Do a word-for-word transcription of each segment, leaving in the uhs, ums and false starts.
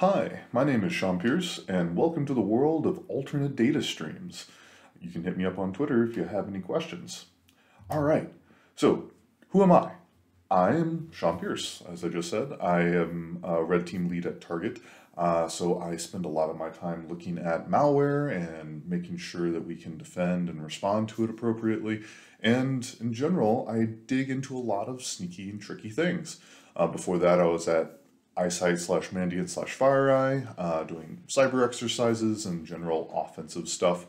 Hi, my name is Sean Pierce, and welcome to the world of alternate data streams. You can hit me up on Twitter if you have any questions. All right, so who am I? I am Sean Pierce, as I just said. I am a red team lead at Target, uh, so I spend a lot of my time looking at malware and making sure that we can defend and respond to it appropriately. And in general, I dig into a lot of sneaky and tricky things. Uh, before that, I was at iSight slash Mandiant slash FireEye, uh, doing cyber exercises and general offensive stuff.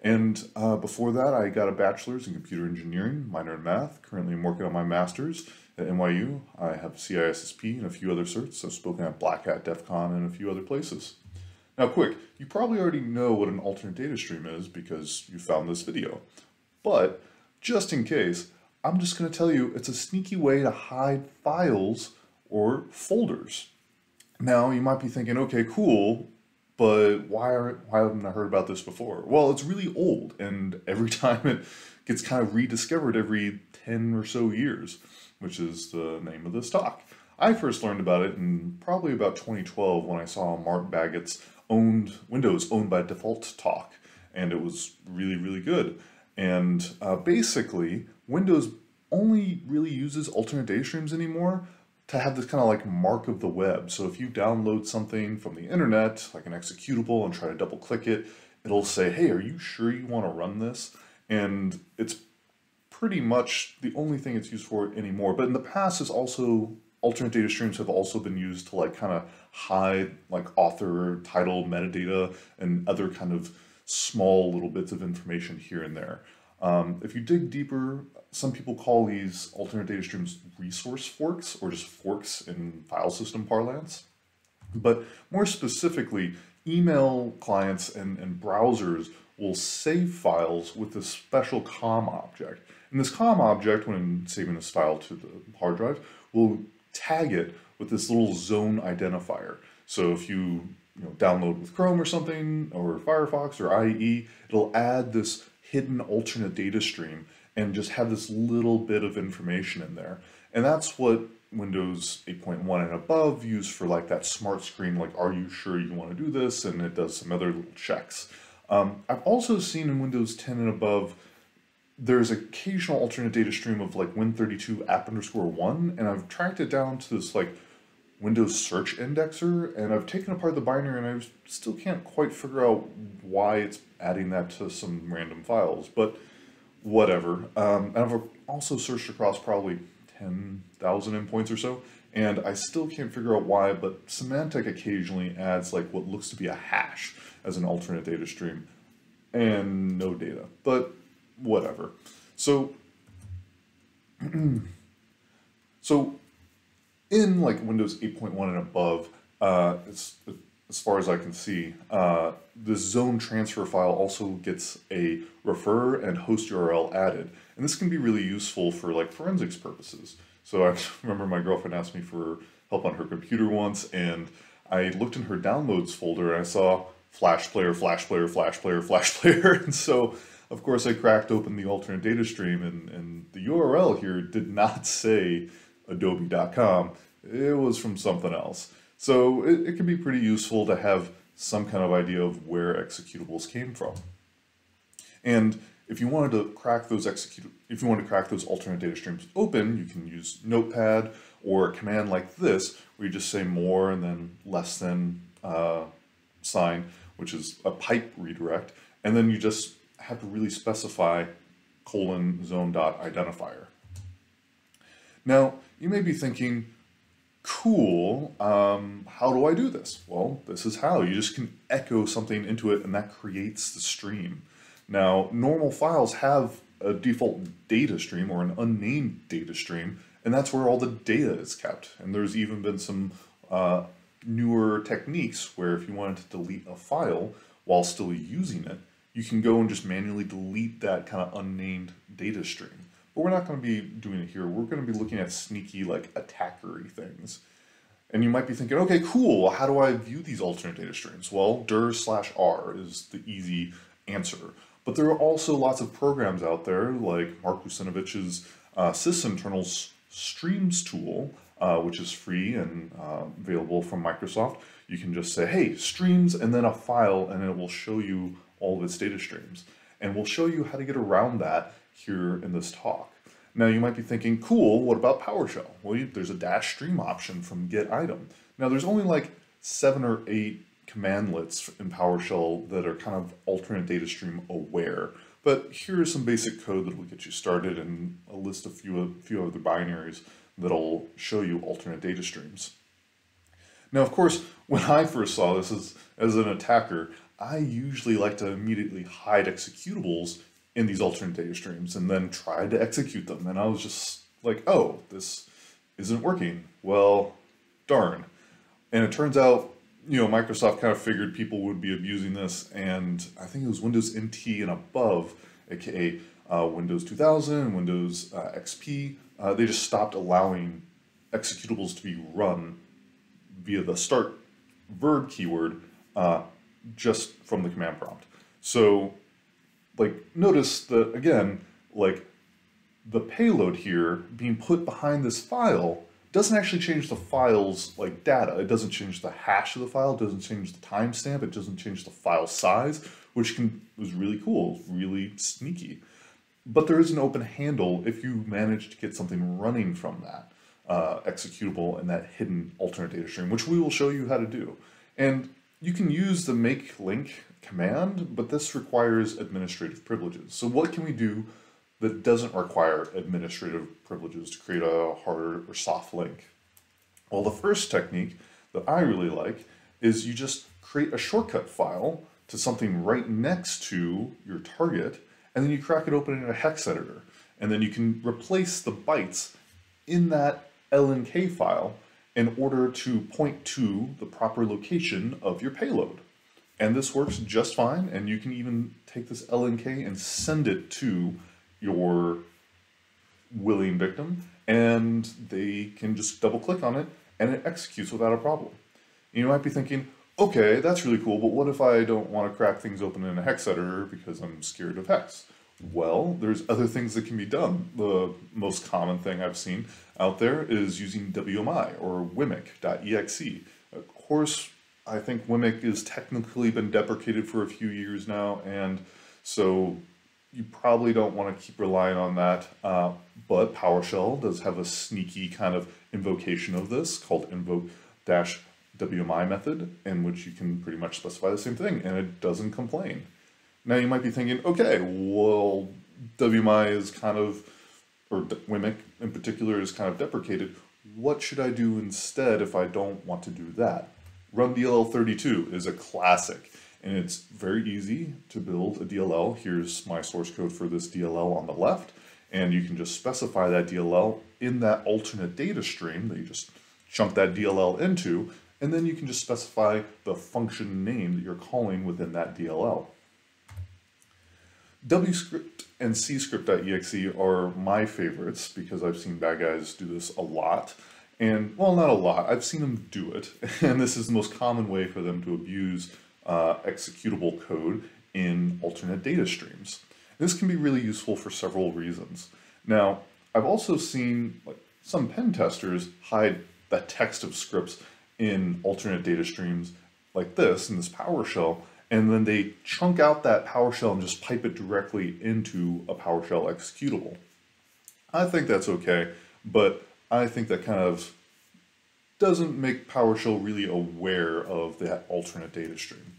And uh, before that, I got a bachelor's in computer engineering, minor in math. Currently, I'm working on my master's at N Y U. I have C I S S P and a few other certs. I've spoken at Black Hat, DEF CON, and a few other places. Now, quick, you probably already know what an alternate data stream is because you found this video. But just in case, I'm just going to tell you it's a sneaky way to hide files or folders. Now, you might be thinking, okay, cool, but why, are, why haven't I heard about this before? Well, it's really old, and every time it gets kind of rediscovered every ten or so years, which is the name of this talk. I first learned about it in probably about twenty twelve when I saw Mark Baggett's owned Windows Owned by Default talk, and it was really, really good. And uh, basically, Windows only really uses alternate data streams anymore to have this kind of like mark of the web. So if you download something from the internet, like an executable, and try to double click it, it'll say, hey, are you sure you want to run this? And it's pretty much the only thing it's used for anymore. But in the past, it's also, alternate data streams have also been used to like kind of hide like author, title, metadata, and other kind of small little bits of information here and there. Um, if you dig deeper, some people call these alternate data streams resource forks, or just forks in file system parlance. But more specifically, email clients and, and browsers will save files with this special COM object. And this COM object, when saving this file to the hard drive, will tag it with this little zone identifier. So if you, you know, download with Chrome or something, or Firefox, or I E, it'll add this hidden alternate data stream and just have this little bit of information in there. And that's what Windows eight point one and above use for like that smart screen, like, are you sure you want to do this? And it does some other little checks. Um, I've also seen in Windows ten and above, there's occasional alternate data stream of like Win thirty-two app underscore one, and I've tracked it down to this like Windows search indexer, and I've taken apart the binary, and I still can't quite figure out why it's adding that to some random files, but whatever. Um, and I've also searched across probably ten thousand endpoints or so, and I still can't figure out why, but Symantec occasionally adds like what looks to be a hash as an alternate data stream, and no data, but whatever. So, so in like Windows eight point one and above, uh, it's, as far as I can see, uh, the zone transfer file also gets a refer and host U R L added. And this can be really useful for like forensics purposes. So I remember my girlfriend asked me for help on her computer once, and I looked in her downloads folder and I saw flash player, flash player, flash player, flash player. And so of course I cracked open the alternate data stream, and, and the U R L here did not say adobe dot com. It was from something else. So it, it can be pretty useful to have some kind of idea of where executables came from. And if you wanted to crack those execute, if you want to crack those alternate data streams open, you can use Notepad or a command like this, where you just say more and then less than uh, sign, which is a pipe redirect, and then you just have to really specify colon zone dot identifier. Now you may be thinking, cool, um, how do I do this? Well, this is how. You just can echo something into it, and that creates the stream. Now, normal files have a default data stream or an unnamed data stream, and that's where all the data is kept. And there's even been some uh, newer techniques where if you wanted to delete a file while still using it, you can go and just manually delete that kind of unnamed data stream. But we're not going to be doing it here. We're going to be looking at sneaky, like, attackery things. And you might be thinking, okay, cool, how do I view these alternate data streams? Well, dir slash r is the easy answer. But there are also lots of programs out there, like Mark Lucinovich's uh, Sysinternals streams tool, uh, which is free and uh, available from Microsoft, you can just say, hey, streams, and then a file, and it will show you all of its data streams. And we'll show you how to get around that here in this talk. Now you might be thinking, cool, what about PowerShell? Well, you, there's a dash stream option from Get-Item. Now there's only like seven or eight commandlets in PowerShell that are kind of alternate data stream aware. But here is some basic code that will get you started and a list of few, a few other binaries that'll show you alternate data streams. Now, of course, when I first saw this as, as an attacker, I usually like to immediately hide executables in these alternate data streams and then try to execute them. And I was just like, oh, this isn't working. Well, darn. And it turns out, you know, Microsoft kind of figured people would be abusing this, and I think it was Windows N T and above, aka uh, Windows two thousand, Windows uh, X P, uh, they just stopped allowing executables to be run via the start verb keyword uh, just from the command prompt. So, like, notice that, again, like, the payload here being put behind this file doesn't actually change the file's like data. It doesn't change the hash of the file. It doesn't change the timestamp. It doesn't change the file size, which can, was really cool, really sneaky. But there is an open handle if you manage to get something running from that uh, executable and that hidden alternate data stream, which we will show you how to do. And you can use the make link command, but this requires administrative privileges. So what can we do that doesn't require administrative privileges to create a hard or soft link? Well, the first technique that I really like is you just create a shortcut file to something right next to your target, and then you crack it open in a hex editor. And then you can replace the bytes in that L N K file in order to point to the proper location of your payload. And this works just fine, and you can even take this L N K and send it to your willing victim, and they can just double click on it and it executes without a problem. You might be thinking, okay, that's really cool, but what if I don't want to crack things open in a hex editor because I'm scared of hex? Well, there's other things that can be done. The most common thing I've seen out there is using W M I or w m i c dot e x e. Of course, I think w m i c has technically been deprecated for a few years now, and so you probably don't want to keep relying on that, uh, but PowerShell does have a sneaky kind of invocation of this called invoke dash w m i method, in which you can pretty much specify the same thing, and it doesn't complain. Now you might be thinking, okay, well, W M I is kind of, or w m i c in particular is kind of deprecated. What should I do instead if I don't want to do that? run D L L thirty-two is a classic. And it's very easy to build a D L L. Here's my source code for this D L L on the left. And you can just specify that D L L in that alternate data stream that you just chunk that D L L into. And then you can just specify the function name that you're calling within that D L L. Wscript and c script dot e x e are my favorites because I've seen bad guys do this a lot. And, well, not a lot. I've seen them do it. And this is the most common way for them to abuse Uh, executable code in alternate data streams. This can be really useful for several reasons. Now, I've also seen like, some pen testers hide the text of scripts in alternate data streams like this, in this PowerShell, and then they chunk out that PowerShell and just pipe it directly into a PowerShell executable. I think that's okay, but I think that kind of doesn't make PowerShell really aware of that alternate data stream.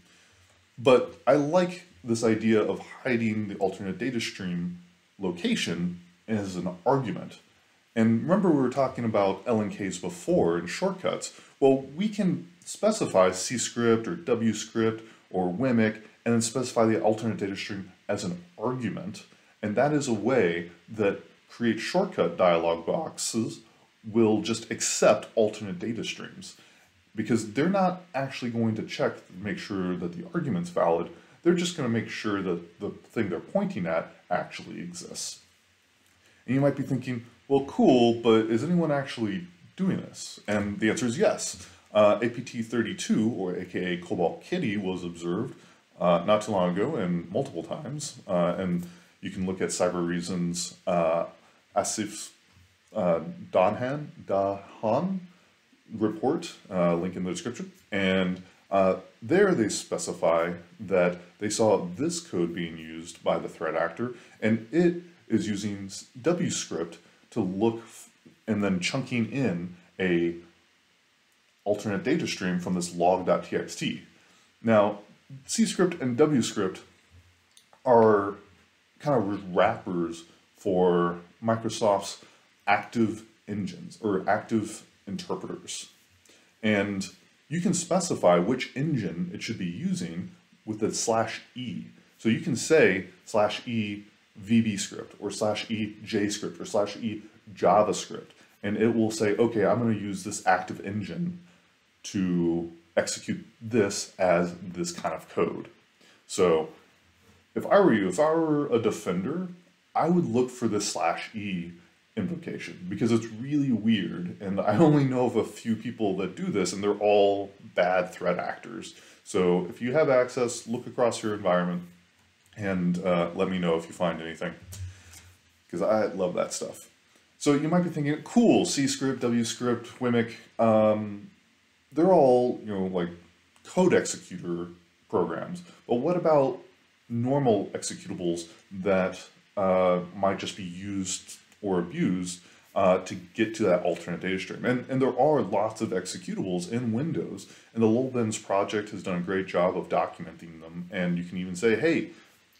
But I like this idea of hiding the alternate data stream location as an argument. And remember, we were talking about L N Ks before and shortcuts. Well, we can specify c script or w script or w m i c and then specify the alternate data stream as an argument. And that is a way that create shortcut dialog boxes will just accept alternate data streams, because they're not actually going to check to make sure that the argument's valid. They're just going to make sure that the thing they're pointing at actually exists. And you might be thinking, well, cool, but is anyone actually doing this? And the answer is yes. Uh, A P T thirty-two, or aka Cobalt Kitty, was observed uh, not too long ago and multiple times. Uh, and you can look at Cyber Reason's uh, as if uh, Donhan Dahan report, uh, link in the description, and uh, there they specify that they saw this code being used by the threat actor, and it is using Wscript to look f and then chunking in a alternate data stream from this log.txt. Now, cscript and Wscript are kind of wrappers for Microsoft's active engines or active interpreters. And you can specify which engine it should be using with the slash E. So you can say slash E VBScript or slash E JScript or slash E JavaScript. And it will say, okay, I'm going to use this active engine to execute this as this kind of code. So if I were you, if I were a defender, I would look for this slash E invocation because it's really weird. And I only know of a few people that do this, and they're all bad threat actors. So if you have access, look across your environment and uh, let me know if you find anything, because I love that stuff. So you might be thinking, cool, cscript, Wscript, wmic, um, they're all, you know, like code executor programs. But what about normal executables that uh, might just be used or abused uh, to get to that alternate data stream? And, and there are lots of executables in Windows, and the LOLBins project has done a great job of documenting them. And you can even say, hey,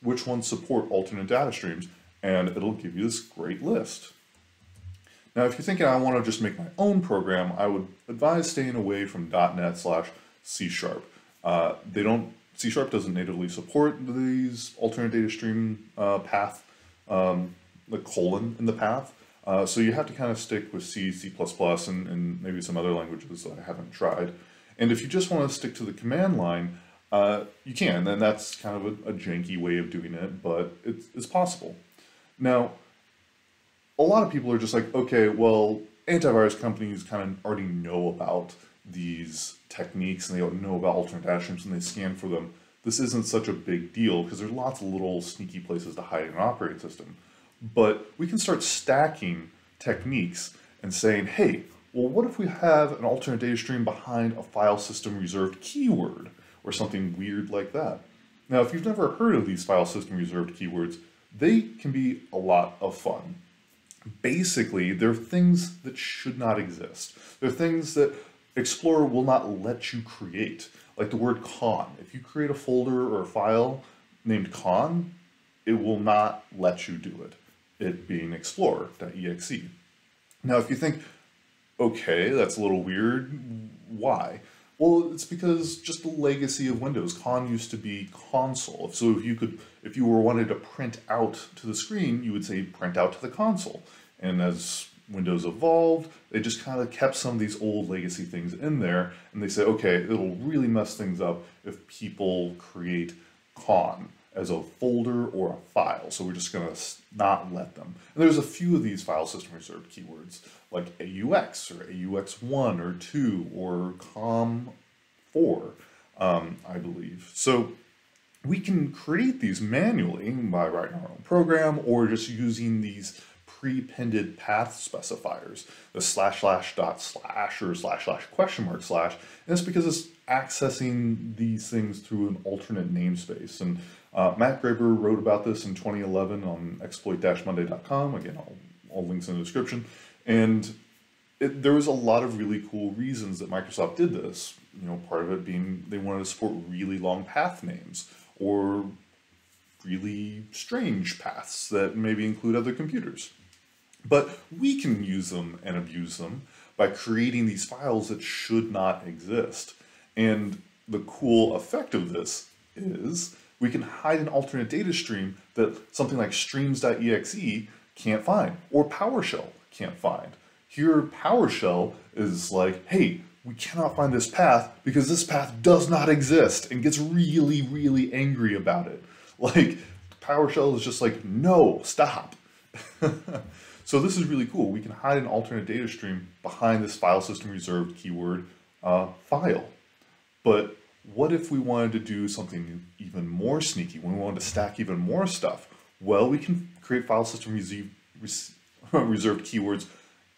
which ones support alternate data streams? And it'll give you this great list. Now, if you're thinking, I want to just make my own program, I would advise staying away from .NET slash C Sharp. Uh, they don't, C Sharp doesn't natively support these alternate data stream uh, path, um, the colon in the path. Uh, so you have to kind of stick with C, C++, and, and maybe some other languages that I haven't tried. And if you just want to stick to the command line, uh, you can, and that's kind of a, a janky way of doing it, but it's, it's possible. Now, a lot of people are just like, okay, well, antivirus companies kind of already know about these techniques and they don't know about alternate data streams and they scan for them. This isn't such a big deal because there's lots of little sneaky places to hide in an operating system. But we can start stacking techniques and saying, hey, well, what if we have an alternate data stream behind a file system reserved keyword or something weird like that? Now, if you've never heard of these file system reserved keywords, they can be a lot of fun. Basically, they're things that should not exist. They're things that Explorer will not let you create, like the word con. If you create a folder or a file named con, it will not let you do it, it being explorer.exe. Now, if you think, okay, that's a little weird, why? Well, it's because just the legacy of Windows, con used to be console. So if you could, if you were wanted to print out to the screen, you would say print out to the console. And as Windows evolved, they just kind of kept some of these old legacy things in there. And they said, okay, it'll really mess things up if people create con as a folder or a file. So we're just going to not let them. And there's a few of these file system reserved keywords like A U X or A U X one or two or com four, um, I believe. So we can create these manually by writing our own program or just using these pre-pended path specifiers, the slash slash dot slash or slash slash question mark slash. And it's because it's accessing these things through an alternate namespace. And Uh, Matt Graeber wrote about this in twenty eleven on exploit dash monday dot com. Again, all, all links in the description. And it, there was a lot of really cool reasons that Microsoft did this. You know, part of it being they wanted to support really long path names or really strange paths that maybe include other computers. But we can use them and abuse them by creating these files that should not exist. And the cool effect of this is we can hide an alternate data stream that something like streams.exe can't find or PowerShell can't find. Here, PowerShell is like, hey, we cannot find this path because this path does not exist, and gets really, really angry about it. Like, PowerShell is just like, no, stop. So this is really cool. We can hide an alternate data stream behind this file system reserved keyword uh, file. But what if we wanted to do something even more sneaky, when we wanted to stack even more stuff? Well, we can create file system reserved keywords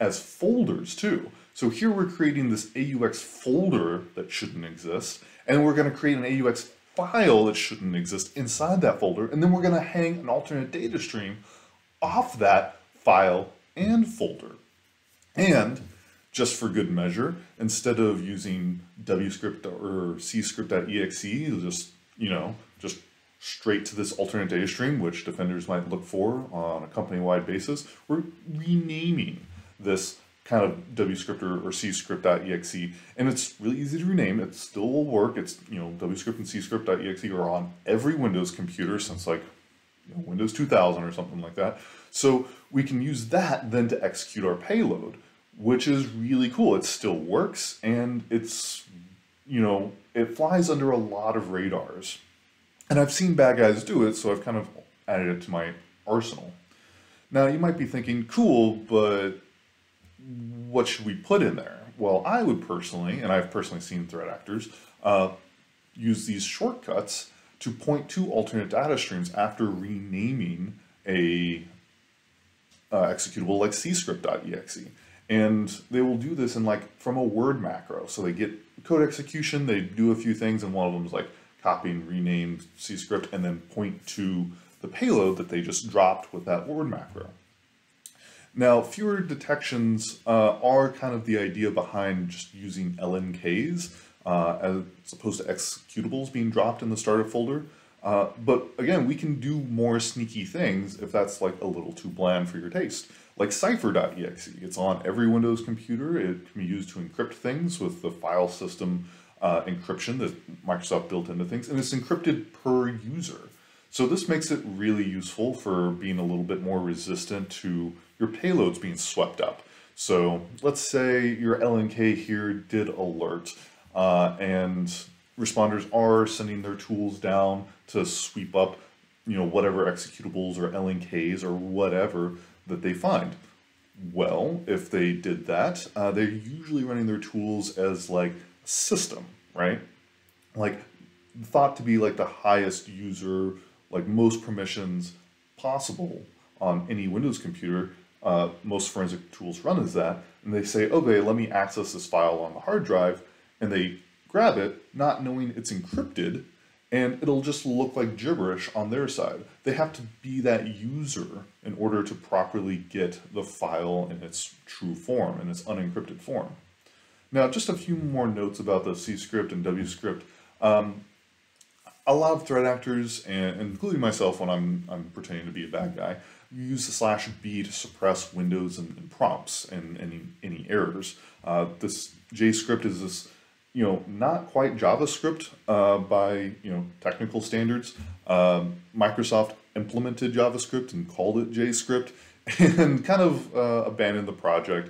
as folders too. So here we're creating this A U X folder that shouldn't exist, and we're going to create an A U X file that shouldn't exist inside that folder, and then we're going to hang an alternate data stream off that file and folder. And just for good measure, instead of using Wscript or cscript.exe, just, you know, just straight to this alternate data stream, which defenders might look for on a company-wide basis, we're renaming this kind of wscript or cscript.exe, and it's really easy to rename. It still will work. It's, you know, wscript and cscript.exe are on every Windows computer since like, you know, Windows two thousand or something like that. So we can use that then to execute our payload, which is really cool. It still works, and it's, you know, it flies under a lot of radars. And I've seen bad guys do it, so I've kind of added it to my arsenal. Now, you might be thinking, cool, but what should we put in there? Well, I would personally, and I've personally seen threat actors, uh, use these shortcuts to point to alternate data streams after renaming a uh, executable like cscript.exe. And they will do this in like from a Word macro. So they get code execution, they do a few things, and one of them is like, copying, renamed cscript, and then point to the payload that they just dropped with that Word macro. Now, fewer detections uh, are kind of the idea behind just using L N Ks uh, as opposed to executables being dropped in the startup folder. Uh, but again, we can do more sneaky things if that's like a little too bland for your taste. Like Cipher.exe, it's on every Windows computer. It can be used to encrypt things with the file system Uh, encryption that Microsoft built into things, and it's encrypted per user. So this makes it really useful for being a little bit more resistant to your payloads being swept up. So let's say your L N K here did alert, uh, and responders are sending their tools down to sweep up, you know, whatever executables or L N Ks or whatever that they find. Well, if they did that, uh, they're usually running their tools as like system, right? Like thought to be like the highest user, like most permissions possible on any Windows computer. Uh, most forensic tools run as that. And they say, okay, let me access this file on the hard drive. And they grab it, not knowing it's encrypted, and it'll just look like gibberish on their side. They have to be that user in order to properly get the file in its true form, in its unencrypted form. Now, just a few more notes about the cscript and wscript. Um, a lot of threat actors, and including myself when I'm, I'm pretending to be a bad guy, use the slash B to suppress windows and, and prompts and any, any errors. Uh, this JScript is this, you know, not quite JavaScript uh, by, you know, technical standards. Um, Microsoft implemented JavaScript and called it JScript and kind of uh, abandoned the project.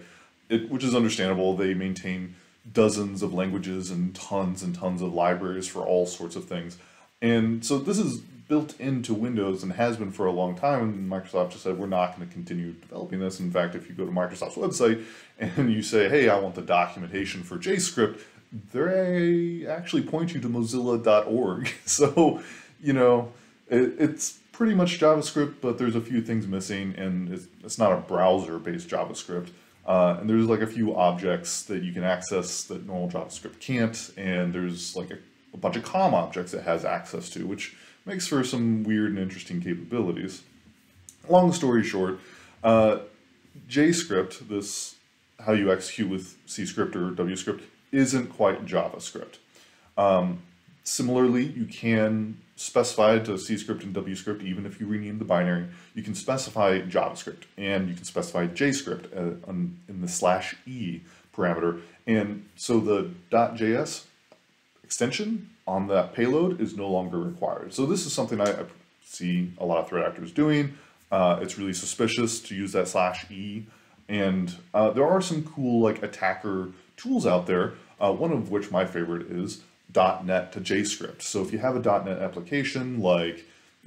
It, which is understandable. They maintain dozens of languages and tons and tons of libraries for all sorts of things. And so this is built into Windows and has been for a long time. And Microsoft just said, we're not going to continue developing this. In fact, if you go to Microsoft's website and you say, hey, I want the documentation for JScript, they actually point you to mozilla dot org. So, you know, it, it's pretty much JavaScript, but there's a few things missing, and it's, it's not a browser-based JavaScript. Uh, and there's like a few objects that you can access that normal JavaScript can't, and there's like a, a bunch of C O M objects it has access to, which makes for some weird and interesting capabilities. Long story short, uh, JScript, this how you execute with cscript or wscript, isn't quite JavaScript. Um, similarly, you can specify to cscript and wscript, even if you rename the binary, you can specify JavaScript, and you can specify JScript uh, on, in the slash E parameter. And so the .js extension on that payload is no longer required. So this is something I, I see a lot of threat actors doing. Uh, it's really suspicious to use that slash E. And uh, there are some cool like attacker tools out there, uh, one of which my favorite is .NET to JScript. So if you have a .NET application, like,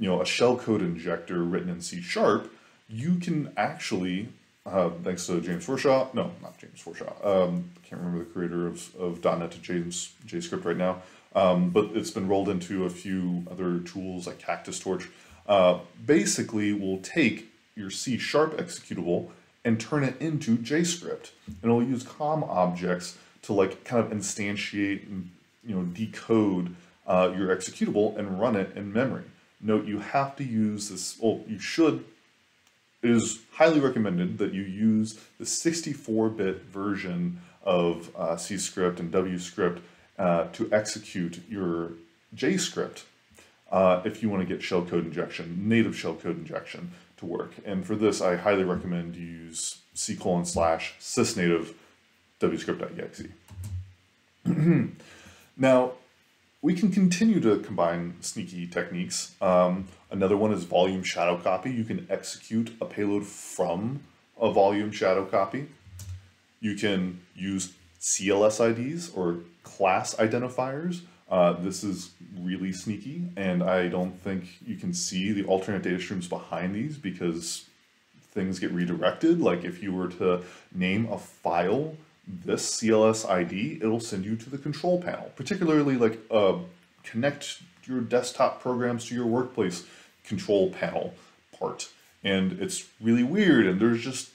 you know, a shellcode injector written in C Sharp, you can actually, uh, thanks to James Forshaw, no, not James Forshaw, um, I can't remember the creator of, of .NET to James, JScript right now, um, but it's been rolled into a few other tools like Cactus Torch. Uh, basically, will take your C Sharp executable and turn it into JScript. And it'll use COM objects to like kind of instantiate and, you know, decode uh, your executable and run it in memory. Note, you have to use this, well, you should, it is highly recommended that you use the sixty-four bit version of uh, C script and W script uh, to execute your JScript uh, if you want to get shellcode injection, native shellcode injection to work. And for this, I highly recommend you use C colon slash sysnative wscript.exe. Now, we can continue to combine sneaky techniques. Um, another one is volume shadow copy. You can execute a payload from a volume shadow copy. You can use C L S I Ds or class identifiers. Uh, this is really sneaky, and I don't think you can see the alternate data streams behind these because things get redirected. Like if you were to name a file this C L S I D, it'll send you to the control panel, particularly like uh, connect your desktop programs to your workplace control panel part. And it's really weird, and there's just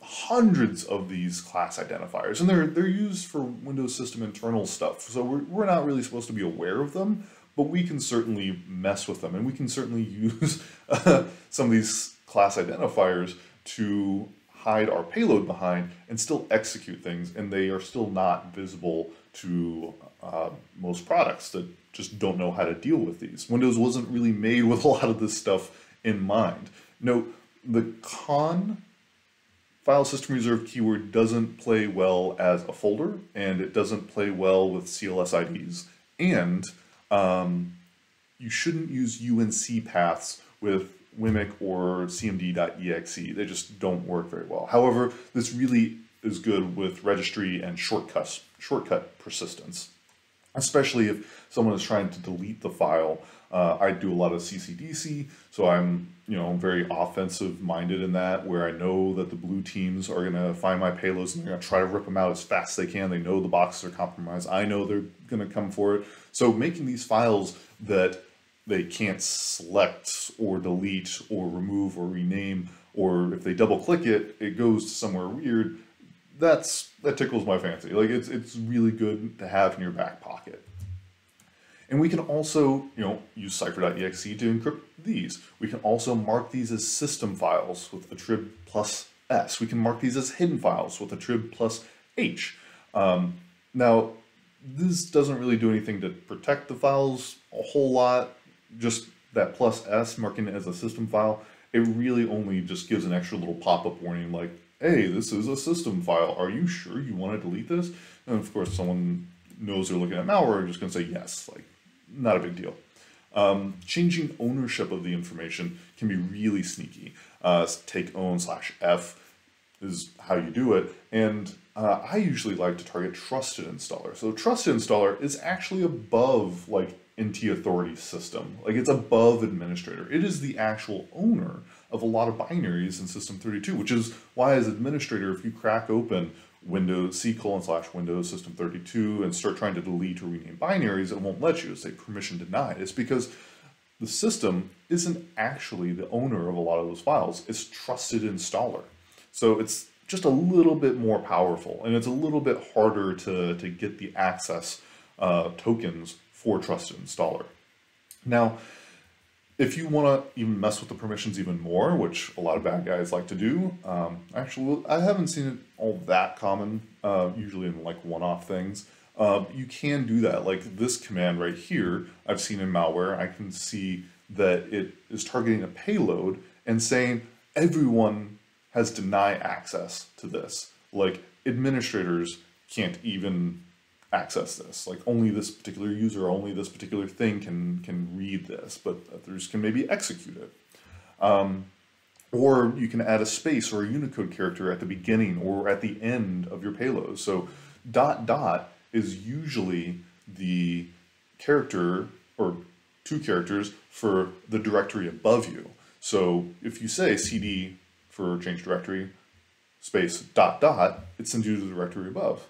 hundreds of these class identifiers, and they're they're used for Windows system internal stuff, so we're, we're not really supposed to be aware of them, but we can certainly mess with them, and we can certainly use uh, some of these class identifiers to hide our payload behind and still execute things, and they are still not visible to uh, most products that just don't know how to deal with these. Windows wasn't really made with a lot of this stuff in mind. Note, the con file system reserve keyword doesn't play well as a folder, and it doesn't play well with C L S I Ds, and um, you shouldn't use U N C paths with W M I C or C M D dot E X E. They just don't work very well. However, this really is good with registry and shortcuts, shortcut persistence, especially if someone is trying to delete the file. Uh, I do a lot of C C D C, so I'm you know very offensive minded in that, where I know that the blue teams are going to find my payloads and they're going to try to rip them out as fast as they can. They know the boxes are compromised. I know they're going to come for it. So making these files that they can't select or delete or remove or rename, or if they double click it, it goes to somewhere weird. That's, that tickles my fancy. Like it's, it's really good to have in your back pocket. And we can also, you know, use Cipher.exe to encrypt these. We can also mark these as system files with attrib plus S. We can mark these as hidden files with attrib plus H. Um, now, this doesn't really do anything to protect the files a whole lot. Just that plus S, marking it as a system file, it really only just gives an extra little pop-up warning like, hey, this is a system file. Are you sure you want to delete this? And of course, someone knows they're looking at malware, are just going to say yes. Like, not a big deal. Um, changing ownership of the information can be really sneaky. Uh, take own slash F is how you do it. And uh, I usually like to target Trusted Installer. So Trusted Installer is actually above, like, N T authority system. Like it's above administrator. It is the actual owner of a lot of binaries in System thirty-two, which is why as administrator, if you crack open Windows, C colon slash Windows System thirty-two and start trying to delete or rename binaries, it won't let you. It's like permission denied. It's because the system isn't actually the owner of a lot of those files. It's Trusted Installer. So it's just a little bit more powerful, and it's a little bit harder to, to get the access uh, tokens for Trusted Installer. Now, if you want to even mess with the permissions even more, which a lot of bad guys like to do, um, actually, I haven't seen it all that common, uh, usually in like one-off things. Uh, you can do that, like this command right here, I've seen in malware, I can see that it is targeting a payload and saying everyone has deny access to this. Like administrators can't even access this, like only this particular user, only this particular thing can can read this, but others can maybe execute it. Um, or you can add a space or a Unicode character at the beginning or at the end of your payload. So dot dot is usually the character or two characters for the directory above you. So if you say C D for change directory space dot dot, it sends you to the directory above.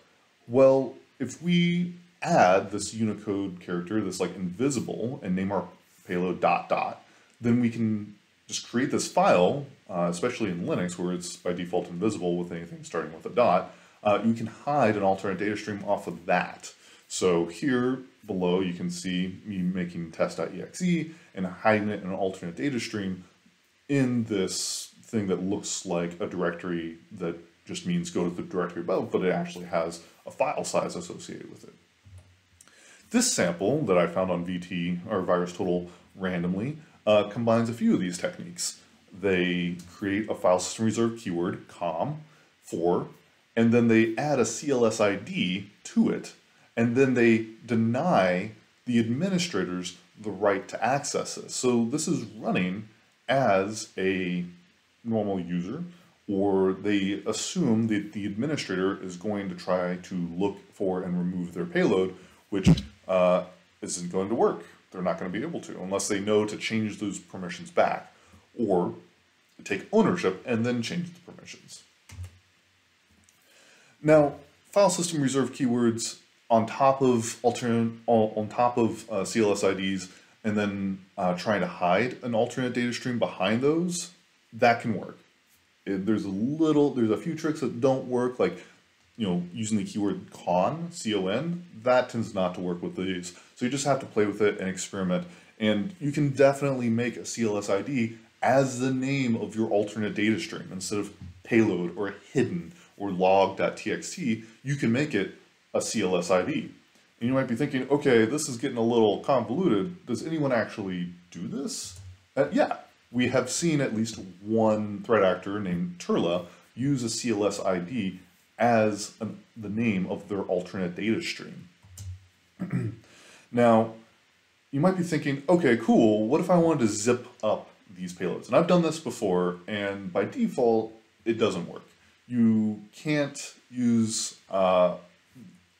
Well, if we add this Unicode character, this like invisible, and name our payload dot dot, then we can just create this file, uh, especially in Linux, where it's by default invisible with anything starting with a dot, uh, you can hide an alternate data stream off of that. So here below, you can see me making test.exe and hiding it in an alternate data stream in this thing that looks like a directory that just means go to the directory above, but it actually has a file size associated with it. This sample that I found on V T or VirusTotal randomly uh, combines a few of these techniques. They create a file system reserve keyword, com, for, and then they add a C L S I D to it, and then they deny the administrators the right to access this. So this is running as a normal user, or they assume that the administrator is going to try to look for and remove their payload, which uh, isn't going to work. They're not going to be able to, unless they know to change those permissions back, or take ownership and then change the permissions. Now, file system reserve keywords on top of alternate, on top of uh, C L S I Ds, and then uh, trying to hide an alternate data stream behind those, that can work. There's a little, there's a few tricks that don't work, like, you know, using the keyword con, C O N, that tends not to work with these. So you just have to play with it and experiment. And you can definitely make a C L S I D as the name of your alternate data stream instead of payload or hidden or log.txt. You can make it a C L S I D. And you might be thinking, okay, this is getting a little convoluted. Does anyone actually do this? Uh, yeah, we have seen at least one threat actor named Turla use a C L S I D as an, the name of their alternate data stream. Now, you might be thinking, okay, cool, what if I wanted to zip up these payloads? And I've done this before, and by default, it doesn't work. You can't use uh,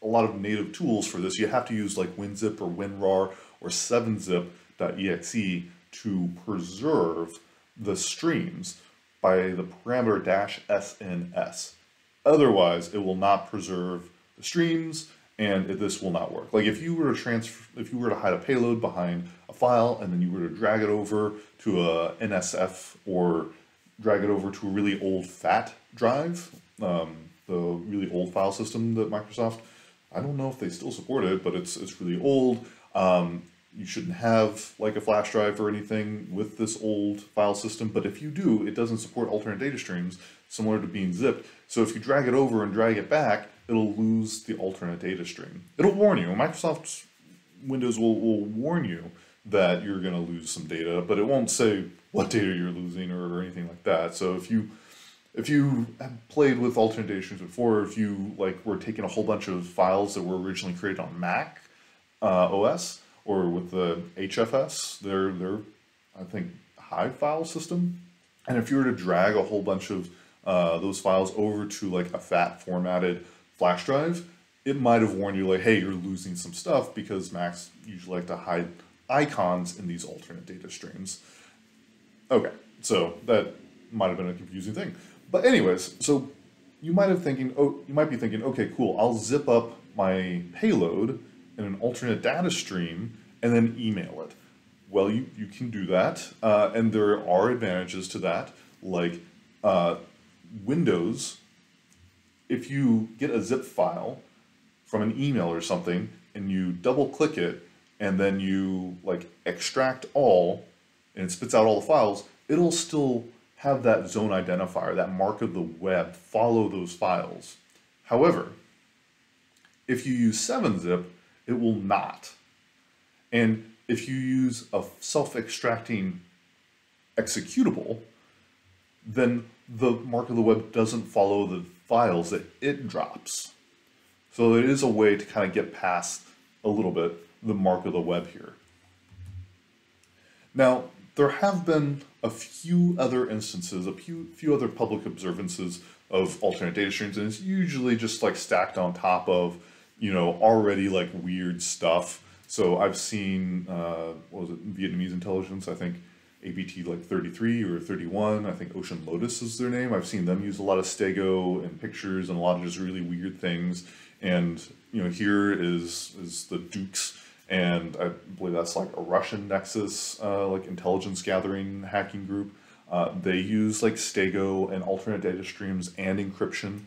a lot of native tools for this. You have to use like WinZip or WinRAR or seven zip dot E X E to preserve the streams by the parameter dash S N S. Otherwise, it will not preserve the streams, and it, this will not work. Like if you were to transfer, if you were to hide a payload behind a file, and then you were to drag it over to a N S F or drag it over to a really old FAT drive, um, the really old file system that Microsoft, I don't know if they still support it, but it's it's really old. Um, you shouldn't have like a flash drive or anything with this old file system, but if you do, it doesn't support alternate data streams, similar to being zipped. So if you drag it over and drag it back, it'll lose the alternate data stream. It'll warn you. Microsoft Windows will, will warn you that you're going to lose some data, but it won't say what data you're losing or, or anything like that. So if you if you have played with alternate data streams before, if you like were taking a whole bunch of files that were originally created on Mac uh, O S or with the H F S, their their I think Hive file system, and if you were to drag a whole bunch of Uh, those files over to like a FAT formatted flash drive, it might have warned you like, hey, you're losing some stuff, because Macs usually like to hide icons in these alternate data streams. Okay, so that might have been a confusing thing. But anyways, so you might have thinking, oh, you might be thinking, okay, cool, I'll zip up my payload in an alternate data stream and then email it. Well, you, you can do that, uh, and there are advantages to that, like uh, Windows, if you get a zip file from an email or something and you double click it and then you like extract all and it spits out all the files, it'll still have that zone identifier, that mark of the web, follow those files. However, if you use seven zip, it will not. And if you use a self-extracting executable, then the mark of the web doesn't follow the files that it drops. So it is a way to kind of get past a little bit the mark of the web here. Now, there have been a few other instances, a few, few other public observances of alternate data streams, and it's usually just like stacked on top of, you know, already like weird stuff. So I've seen, uh, what was it, Vietnamese intelligence, I think, A P T like thirty-three or thirty-one, I think Ocean Lotus is their name. I've seen them use a lot of stego and pictures and a lot of just really weird things. And you know, here is is the Dukes and I believe that's like a Russian nexus, uh, like intelligence gathering hacking group. Uh, they use like Stego and alternate data streams and encryption.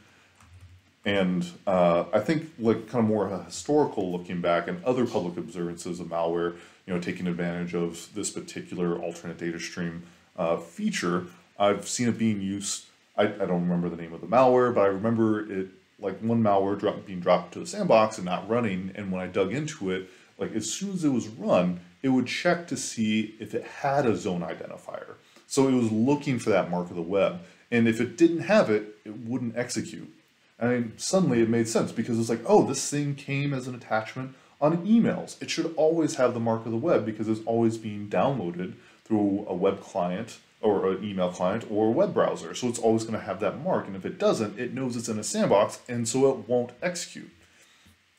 And uh, I think like kind of more of a historical looking back and other public observances of malware, you know, taking advantage of this particular alternate data stream uh, feature. I've seen it being used. I, I don't remember the name of the malware, but I remember it like one malware drop, being dropped to the sandbox and not running. And when I dug into it, like as soon as it was run, it would check to see if it had a zone identifier. So it was looking for that mark of the web. And if it didn't have it, it wouldn't execute. I mean, suddenly it made sense because it's like, oh, this thing came as an attachment on emails. It should always have the mark of the web because it's always being downloaded through a web client or an email client or a web browser. So it's always going to have that mark. And if it doesn't, it knows it's in a sandbox and so it won't execute.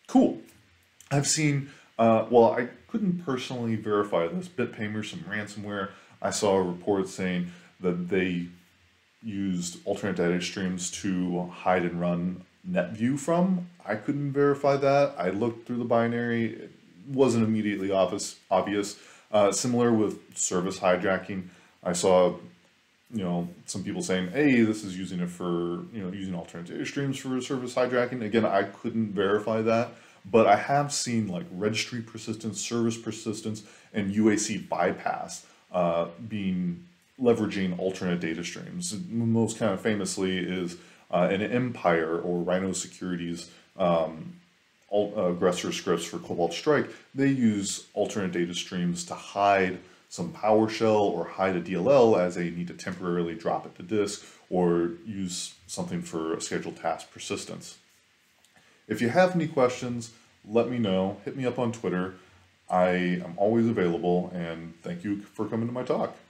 Cool. I've seen, uh, well, I couldn't personally verify this. BitPaymer, some ransomware. I saw a report saying that they used alternate data streams to hide and run NetView from. I couldn't verify that. I looked through the binary. It wasn't immediately obvious. obvious. Uh, similar with service hijacking. I saw, you know, some people saying, hey, this is using it for, you know, using alternate data streams for service hijacking. Again, I couldn't verify that. But I have seen like registry persistence, service persistence, and U A C bypass uh, being leveraging alternate data streams. Most kind of famously is uh, an Empire or Rhino Security's um, alt aggressor scripts for Cobalt Strike. They use alternate data streams to hide some PowerShell or hide a D L L as they need to temporarily drop it to disk or use something for a scheduled task persistence. If you have any questions, let me know. Hit me up on Twitter. I am always available, and thank you for coming to my talk.